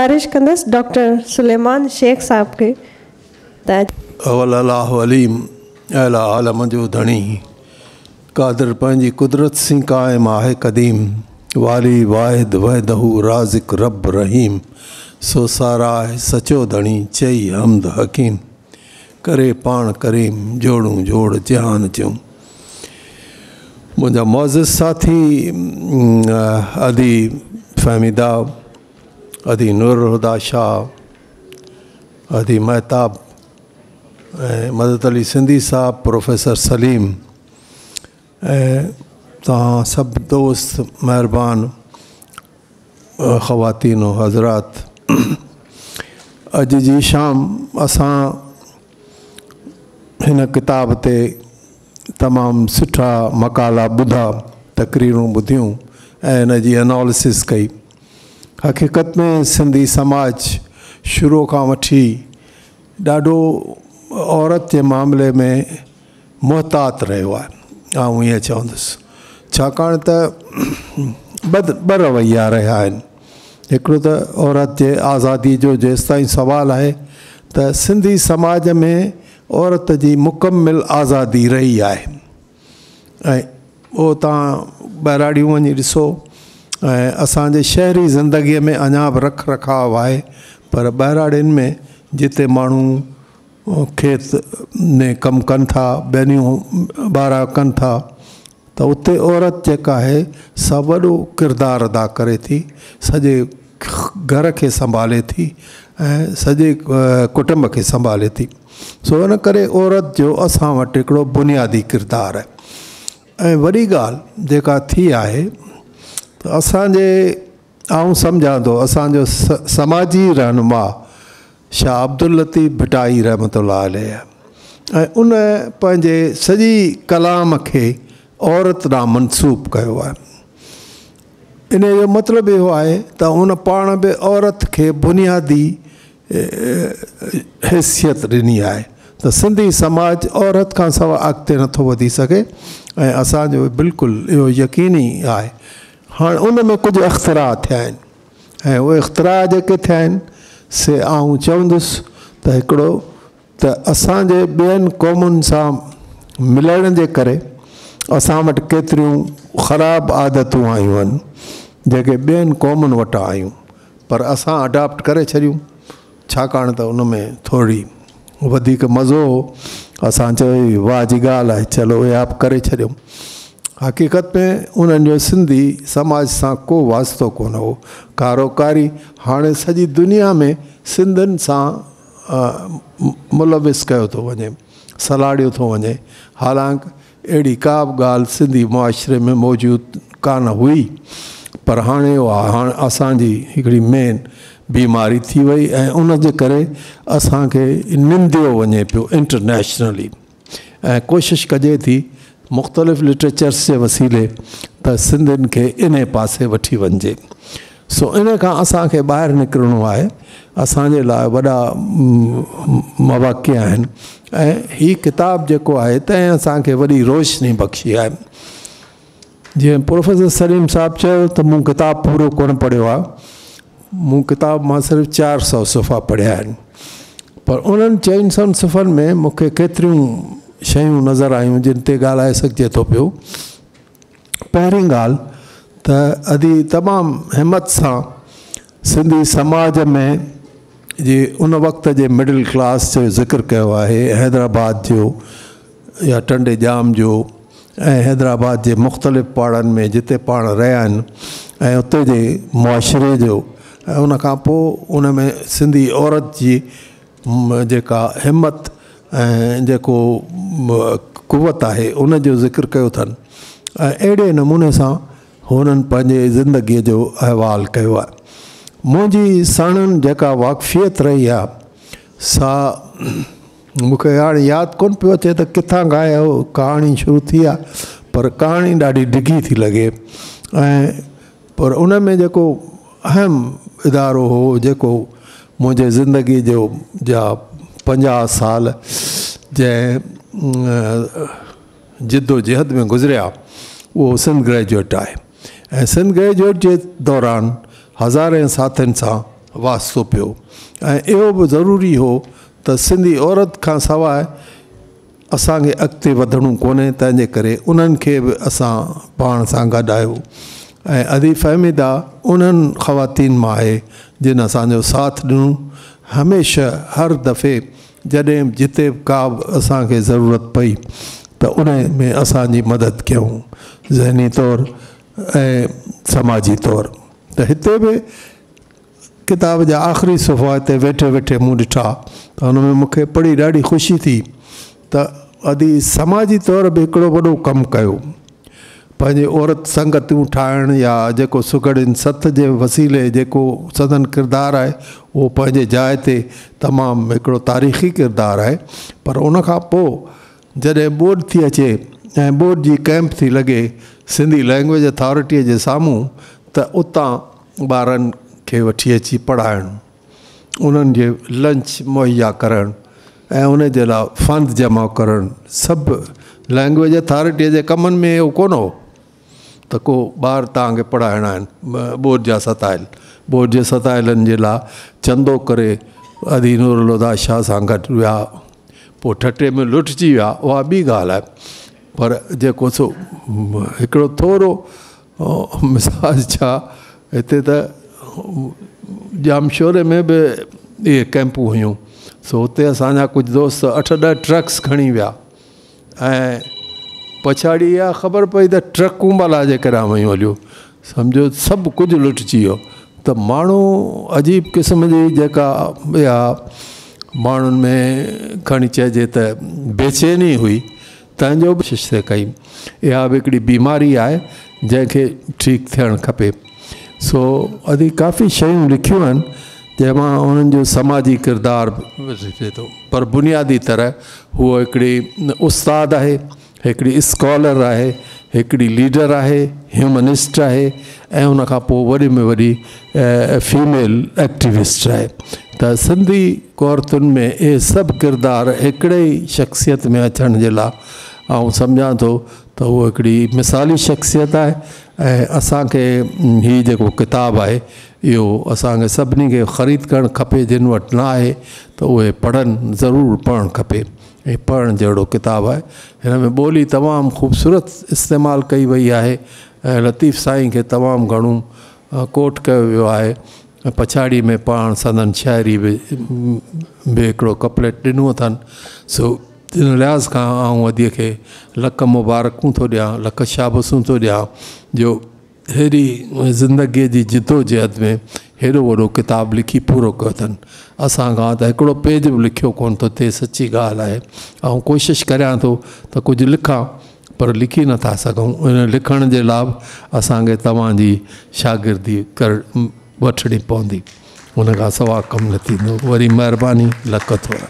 गुजारिश कंदस डॉक्टर सुलेमान शेख साहब के अवलीम अला आलम जो धणी कादर पंहिंजी कुदरत से कायम आहे कदीम वाली वाहिद वहदहू राज़िक रब रहीम सो सारा आहे सचो धणी चई हमद हकीम करे पाण करीम जोड़ू जोड़ जहान चूं। मुझा मोअज़्ज़िज़ साथी अदी फहमीदा अदी नूर उल हुदा शाह अदी महताब मदद अली सिंधी साहब प्रोफेसर सलीम तहाँ सब दोस्त मेहरबान ख़वातीन व हजरात अज जी शाम असां हिन किताब ते तमाम सुठा मकाला बुधा तकरीरूं बुधियूं ऐं इन जी एनालिसिस कई। हक़ीक़त में सिंधी समाज शुरू का वठी ॾाढो औरत के मामले में मुहतात रहियो आहे। आउं इएं चवंदुसि छाकाणि त ॿ रवैया रहिया आहिनि। हिकिड़ो त औरत के आज़ादी जो जेसिताईं सवाल है त सिंधी समाज में औरत की मुकम्मल आज़ादी रही है। ऐं उहो तव्हां ॿाहिराड़ियूं वञी ॾिसो ऐं असांजे शहरी ज़िंदगी में अञा बि रख रखाव आहे पर ॿाहिराड़ियुनि में जिते माण्हू खेत में कमु कनि था ॿेड़ियूं ॿारा कनि था तो उते औरत जेका है सा वॾो किरदारु अदा करे थी। सॼे घर खे संभाले थी ऐं सॼे कुटुंब खे संभाले थी। सो इन करे औरत जो असां वटि हिकिड़ो बुनियादी किरदारु आहे। ऐं वॾी ॻाल्हि जेका थी आहे तो असांजे आऊं सम्झां थो असांजो समाजी रहनुमा शाह अब्दुल लतीफ़ भिटाई रहमतुल्लाह अलैह ऐं उन पंहिंजे सॼी कलाम खे औरत ॾांहुं मंसूब कयो आहे। इन जो मतिलबु इहो आहे त उन पाण बि औरत खे बुनियादी हैसियत ॾिनी आहे। त सिंधी समाज औरत खां सवाइ अॻिते नथो वधी सघे ऐं असांजो बिल्कुलु इहो यकीनी आहे। हाँ उनमें कुछ अख्तरा थे वो अख्तरा जो थे से आऊँ चवंदुसि तो एकड़ो त असांजे बेन कौमुन सां मिलण जे करे असां वटि केतरियूं ख़राब आदतूं आयूं आहिनि जेके बेन कौमुन वटां आयूं पर असां अडॉप्ट करे छॾियूं छाकाणि त उनमें थोरी वधीक मज़ो हो। असां चयो वाह जी ॻाल्हि आहे चलो इहे आप करे छॾियूं। हक़ीक़त में उन्हनि जो सिंधी समाज सां को वास्तो कोन हो। कारोकारी हाणे सॼी दुनिया में सिंधियुनि सां मुलविस कयो थो वञे सलाड़ियो थो वञे। हालांकि अहिड़ी का बि ॻाल्हि सिंधी मुआशिरे में मौजूदु कान हुई पर हाणे उहा हाणे असांजी हिकिड़ी मेन बीमारी थी वई ऐं उनजे करे असांखे निंदियो वञे पियो इंटरनेशनली। ऐं कोशिशि कजे थी मुख़्तलिफ़ लिटरेचर्स के वसीले त सिंधियुनि खे इन पासे वठी वञिजे। सो इन खां असांखे ॿाहिरि निकिरणो आहे। असांजे लाइ वॾा मवाक़िअ आहिनि ऐं हीअ किताब जेको आहे तंहिं असांखे वॾी रोशनी बख़्शी आहे। जीअं प्रोफेसर सलीम साहब चयो त मूं किताबु पूरो कोन पढ़ियो आहे। मूं किताब मां सिर्फ़ु 400 सुफ़ा पढ़िया आहिनि पर उन्हनि 400 सुफ़नि में मूंखे केतिरियूं शयूं नज़र आयूं जिन ते ॻाल्हाए सघिजे थो पियो। पहिरीं ॻाल्हि त अदी तमामु हिमत सां सिंधी समाज में जे उन वक़्त जे मिडिल क्लास जो ज़िक्र कयो आहे हैदराबाद जो या टंडे जाम जो ऐं हैदराबाद जे मुख़्तलिफ़ पाड़नि में जिते पाण रहिया आहिनि ऐं उते जे मुआशिरे जो ऐं उन खां पोइ उन में सिंधी औरत जी जेका हिमत ऐं जेको कुवत आहे उन जो ज़िक्र कयो अथनि ऐं अहिड़े नमूने सां हुननि पंहिंजे ज़िंदगीअ जो अहवाल कयो आहे। मुंहिंजी साणनि जेका वाक़फ़ियत रही आहे सा मूंखे हाणे यादि कोन पियो अचे त किथां खां इहो कहाणी शुरू थी आहे पर कहाणी ॾाढी डिघी थी लॻे ऐं पर उन में जेको अहम इदारो हो जेको मुंहिंजे ज़िंदगी जो जा 50 साल जंहिं जिदोजहद में गुज़रिया वो सिंध ग्रेजुएट है। सिंध ग्रेजुएट के दौरान हज़ारें साथियुनि सां वास्तो पियो। एवं भी ज़रूरी हो तो सिंधी औरत का सवाइ असांखे अॻिते वधणो कोन्हे, तंहिंजे करे उन्हनि खे बि असां पाण सां गॾायो ऐं अदी फ़हमिदा उन्हनि ख़वातीन मां आहे जिन असांजो साथ ॾिनो। हमेशह हर दफ़े जॾहिं जिते बि का बि असांखे ज़रूरत पई तो उन में असांजी मदद कयूं, ज़हनी तौर ऐं समाजी तौर। तो हिते बि किताब जा आख़िरी सुफ़ा ते वेठे वेठे मूं ॾिठा तो उनमें मूंखे पढ़ी ॾाढी ख़ुशी थी तो अदी समाजी तौर बि हिकिड़ो वॾो कमु कयो। पंहिंजे औरत संगतियूं ठाहिण या जेको सुगड़िन सत जे वसीले जेको सदन किरदारु आहे उहो पंहिंजे जाइ ते तमामु हिकिड़ो तारीख़ी किरदारु आहे। पर उन खां पोइ जॾहिं बोर्ड थी अचे ऐं बोर्ड जी कैंप थी लॻे सिंधी लैंग्वेज अथॉरिटीअ जे साम्हूं त उतां ॿारनि खे वठी अची पढ़ाइणु, उन्हनि जे लंच मुहैया करणु ऐं उन जे लाइ फंड जमा करणु, सभु लैंग्वेज अथॉरिटीअ जे कमनि में इहो कोन हो त को ॿार तव्हांखे पढ़ाइणा आहिनि। बोर्ड जा सतायल बोर्ड जे सतायलनि जे लाइ चंदो करे अदी नूर उल हुदा शाह सां गॾु विया, पोइ ठटे में लुटिजी विया, उहा ॿी ॻाल्हि आहे। पर जेको सो हिकिड़ो थोरो मिसाज छा हिते त जामशोरे में बि इहे कैंपूं हुयूं, सो हुते असांजा कुझु दोस्त 8-10 ट्रक्स खणी विया ऐं पछाड़ी इहा ख़बर पई त ट्रकूं भला जे केॾां वयूं हलियूं, सम्झो सभु कुझु लुटिजी वियो। त माण्हू अजीब क़िस्म जी जेका इहा माण्हुनि में खणी चइजे त बेचैनी हुई, तंहिंजो बि शिष्य कई। इहा बि हिकिड़ी बीमारी आहे जंहिंखे ठीकु थियणु खपे। सो अदी काफ़ी शयूं लिखियूं आहिनि जंहिंमां उन्हनि जो समाजी किरदारु थिए थो, पर बुनियादी तरह उहो हिकिड़ी उस्ताद आहे, हिकिड़ी स्कॉलर आहे, हिकिड़ी लीडर आहे, ह्यूमनिस्ट आहे ऐं उनखां पोइ वॾे में वॾी फीमेल एक्टिविस्ट आहे। त सिंधी औरतुनि में इहे सभु किरदार हिकिड़े ई शख़्सियत में अचण जे लाइ आउं सम्झां थो त उहो हिकिड़ी मिसाली शख़्सियत आहे ऐं असांखे हीउ जेको किताबु आहे इहो असांखे सभिनी खे ख़रीद करणु खपे, जिन वटि न आहे त उहे पढ़नि, ज़रूरु पढ़णु खपे। ऐं पढ़ण जहिड़ो किताबु आहे। हिन में ॿोली तमामु ख़ूबसूरत इस्तेमालु कई वई आहे ऐं लतीफ़ साईं खे तमामु घणो कोट कयो वियो आहे। पछाड़ी में पाण सदन शाइरी बि हिकिड़ो कपलेट ॾिनो अथनि। सो इन लिहाज़ खां आउं अदीअ खे लख मुबारकूं थो ॾियां, लख शाबसूं थो ॾियां जो अहिड़ी ज़िंदगीअ जी जिदोजहद में हेॾो वॾो किताबु लिखी पूरो कयो अथनि। असांखां त हिकिड़ो पेज बि लिखियो कोन थो थिए, सची ॻाल्हि आहे। ऐं कोशिशि करियां थो त कुझु लिखां पर लिखी नथा सघूं। इन लिखण जे लाइ असांखे तव्हांजी शागिर्दी वठणी पवंदी, उनखां सवाइ कमु न थींदो। वरी महिरबानी, लख थो।